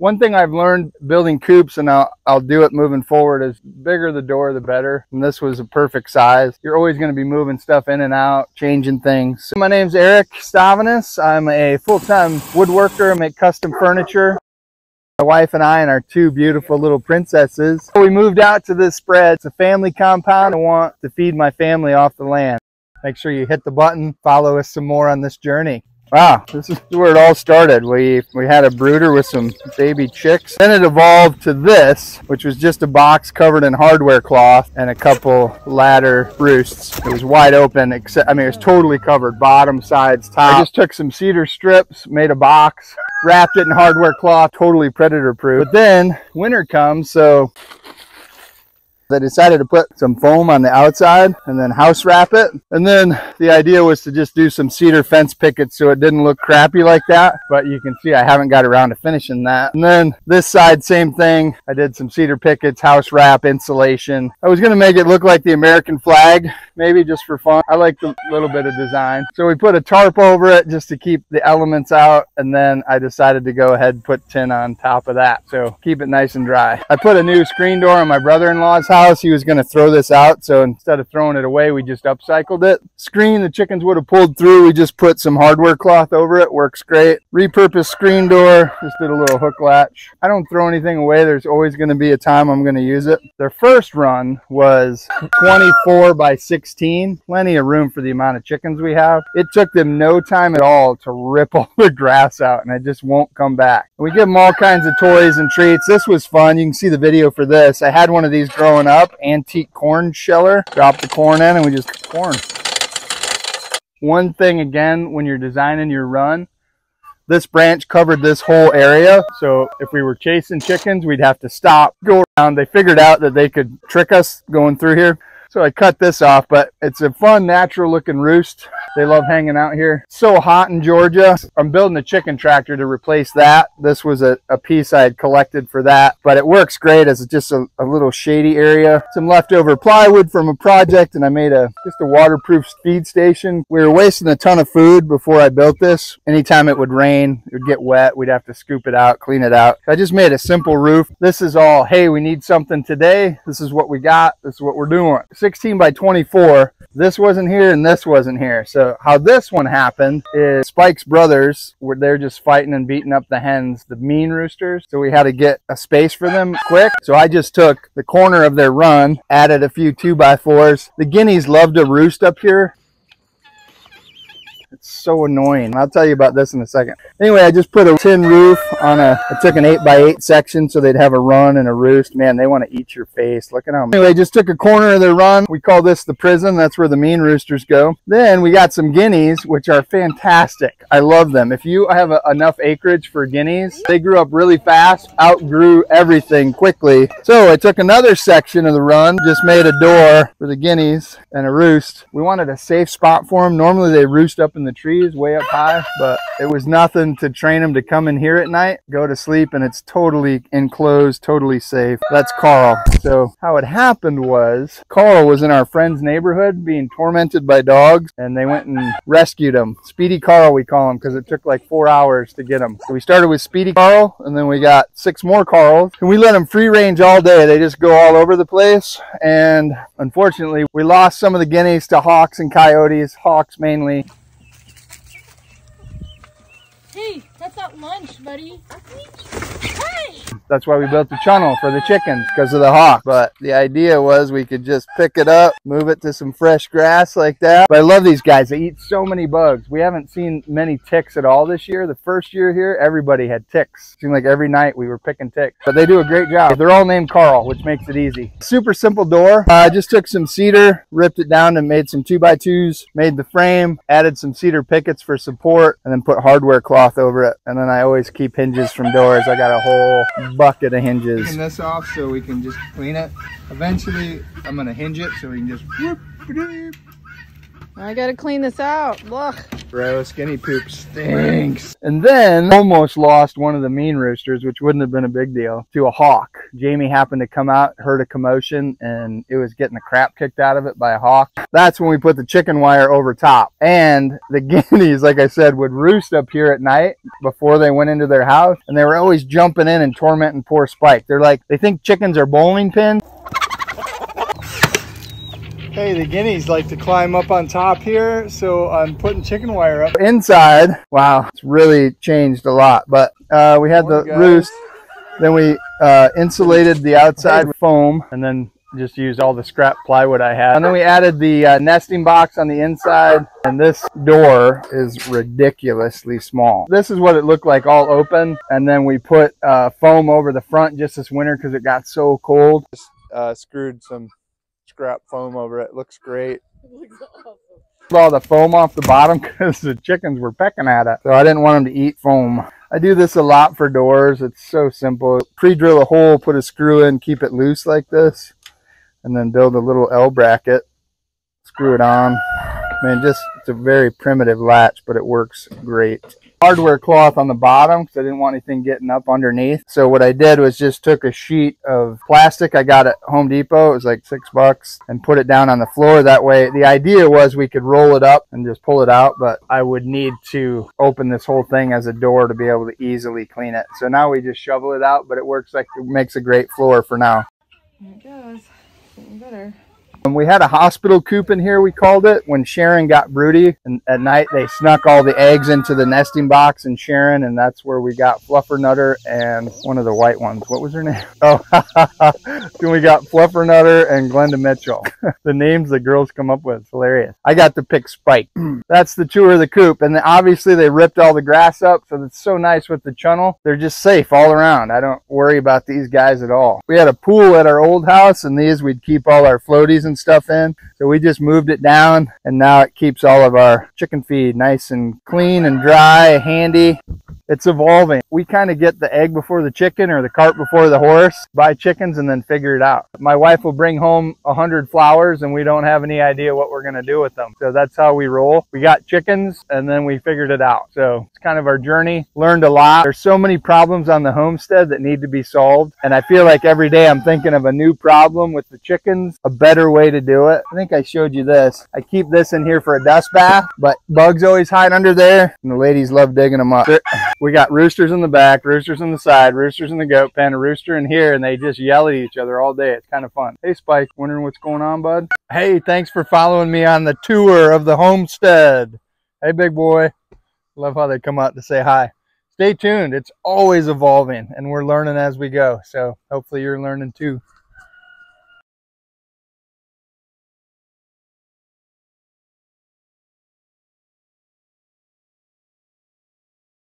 One thing I've learned building coops, and I'll do it moving forward, is bigger the door, the better. And this was a perfect size. You're always going to be moving stuff in and out, changing things. My name's Eric Stavness. I'm a full-time woodworker. I make custom furniture. My wife and I and our two beautiful little princesses. We moved out to this spread. It's a family compound. I want to feed my family off the land. Make sure you hit the button. Follow us some more on this journey. Wow, this is where it all started. We had a brooder with some baby chicks. Then it evolved to this, which was just a box covered in hardware cloth and a couple ladder roosts. It was wide open, except, I mean, it was totally covered, bottom, sides, top. I just took some cedar strips, made a box, wrapped it in hardware cloth, totally predator proof. But then winter comes, so I decided to put some foam on the outside and then house wrap it. And then the idea was to just do some cedar fence pickets so it didn't look crappy like that. But you can see I haven't got around to finishing that. And then this side, same thing. I did some cedar pickets, house wrap, insulation. I was going to make it look like the American flag, maybe just for fun. I like the little bit of design. So we put a tarp over it just to keep the elements out. And then I decided to go ahead and put tin on top of that. So keep it nice and dry. I put a new screen door on my brother-in-law's house. He was going to throw this out, so instead of throwing it away, we just upcycled it. Screen the chickens would have pulled through, we just put some hardware cloth over it. Works great. Repurposed screen door, just did a little hook latch. I don't throw anything away. There's always going to be a time I'm going to use it. Their first run was 24 by 16, plenty of room for the amount of chickens we have. It took them no time at all to rip all the grass out, and it just won't come back. We give them all kinds of toys and treats. This was fun. You can see the video for this. I had one of these growing up, antique corn sheller. Drop the corn in and we just corn. One thing again, when you're designing your run, this branch covered this whole area. So if we were chasing chickens, we'd have to stop, go around. They figured out that they could trick us going through here. So I cut this off, but it's a fun, natural looking roost. They love hanging out here. It's so hot in Georgia. I'm building a chicken tractor to replace that. This was a piece I had collected for that, but it works great as just a little shady area. Some leftover plywood from a project, and I made just a waterproof feed station. We were wasting a ton of food before I built this. Anytime it would rain, it would get wet. We'd have to scoop it out, clean it out. I just made a simple roof. This is all, hey, we need something today. This is what we got. This is what we're doing. 16 by 24. This wasn't here and this wasn't here. So how this one happened is Spike's brothers were there just fighting and beating up the hens, the mean roosters. So we had to get a space for them quick. So I just took the corner of their run, added a few 2x4s. The guineas love to roost up here. It's so annoying. I'll tell you about this in a second. Anyway, I just put a tin roof on I took an 8x8 section so they'd have a run and a roost. Man, they want to eat your face. Look at them. Anyway, just took a corner of their run. We call this the prison. That's where the mean roosters go. Then we got some guineas, which are fantastic. I love them. If you have enough acreage for guineas, they grew up really fast, outgrew everything quickly. So I took another section of the run, just made a door for the guineas and a roost. We wanted a safe spot for them. Normally they roost up in the trees way up high, but it was nothing to train them to come in here at night, go to sleep, and it's totally enclosed, totally safe. That's Carl. So how it happened was Carl was in our friend's neighborhood being tormented by dogs, and they went and rescued him. Speedy Carl we call him because it took like 4 hours to get him. So we started with Speedy Carl, and then we got 6 more Carls, and we let them free range all day. They just go all over the place, and unfortunately we lost some of the guineas to hawks and coyotes, hawks mainly. Hey, that's not lunch, buddy. Hey! That's why we built the channel for the chickens, because of the hawk. But the idea was we could just pick it up, move it to some fresh grass like that. But I love these guys. They eat so many bugs. We haven't seen many ticks at all this year. The first year here, everybody had ticks. Seemed like every night we were picking ticks. But they do a great job. They're all named Carl, which makes it easy. Super simple door. I just took some cedar, ripped it down and made some 2x2s, made the frame, added some cedar pickets for support, and then put hardware cloth over it. And then I always keep hinges from doors. I got a whole bucket of hinges. Taking this off so we can just clean it. Eventually, I'm gonna hinge it so we can just whoop, I gotta clean this out. Ugh. Gross, guinea poop stinks. And then almost lost one of the mean roosters, which wouldn't have been a big deal, to a hawk. Jamie happened to come out, heard a commotion, and it was getting the crap kicked out of it by a hawk. That's when we put the chicken wire over top. And the guineas, like I said, would roost up here at night before they went into their house. And they were always jumping in and tormenting poor Spike. They're like, they think chickens are bowling pins. Hey, the guineas like to climb up on top here, so I'm putting chicken wire up. Inside, wow, it's really changed a lot, but we had the roost, then we insulated the outside with foam, and then just used all the scrap plywood I had. And then we added the nesting box on the inside, and this door is ridiculously small. This is what it looked like all open, and then we put foam over the front just this winter because it got so cold. Just screwed some scrap foam over it. Looks great. It looks awesome. All the foam off the bottom because the chickens were pecking at it, so I didn't want them to eat foam. I do this a lot for doors. It's so simple. Pre-drill a hole, put a screw in, keep it loose like this, and then build a little L bracket, screw it on. Man, just it's a very primitive latch, but it works great. Hardware cloth on the bottom because I didn't want anything getting up underneath. So what I did was just took a sheet of plastic I got at Home Depot. It was like $6 and put it down on the floor. That way, the idea was we could roll it up and just pull it out, but I would need to open this whole thing as a door to be able to easily clean it. So now we just shovel it out, but it works like it makes a great floor for now. There it goes. Getting better. And we had a hospital coop in here, we called it, when Sharon got broody. And at night, they snuck all the eggs into the nesting box in Sharon, and that's where we got Fluffernutter and one of the white ones. What was her name? Oh, then we got Fluffernutter and Glenda Mitchell. The names the girls come up with, it's hilarious. I got to pick Spike. That's the tour of the coop. And obviously, they ripped all the grass up, so that's so nice with the chunnel. They're just safe all around. I don't worry about these guys at all. We had a pool at our old house, and these we'd keep all our floaties and stuff in, so we just moved it down, and now it keeps all of our chicken feed nice and clean and dry, handy. It's evolving. We kind of get the egg before the chicken or the cart before the horse, buy chickens and then figure it out. My wife will bring home 100 flowers and we don't have any idea what we're going to do with them, so that's how we roll. We got chickens and then we figured it out, so it's kind of our journey. Learned a lot. There's so many problems on the homestead that need to be solved, and I feel like every day I'm thinking of a new problem with the chickens, a better way to do it. I think I showed you this. I keep this in here for a dust bath, but bugs always hide under there, and the ladies love digging them up. We got roosters in the back, roosters in the side, roosters in the goat pen, a rooster in here, and they just yell at each other all day. It's kind of fun. Hey, Spike, wondering what's going on, bud? Hey, thanks for following me on the tour of the homestead. Hey, big boy. Love how they come out to say hi. Stay tuned. It's always evolving, and we're learning as we go, so hopefully you're learning too.